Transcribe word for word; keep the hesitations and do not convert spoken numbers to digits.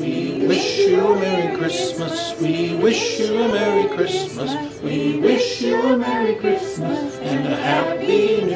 We wish you a Merry Christmas. We wish you a Merry Christmas. We wish you a Merry Christmas and a Happy New Year.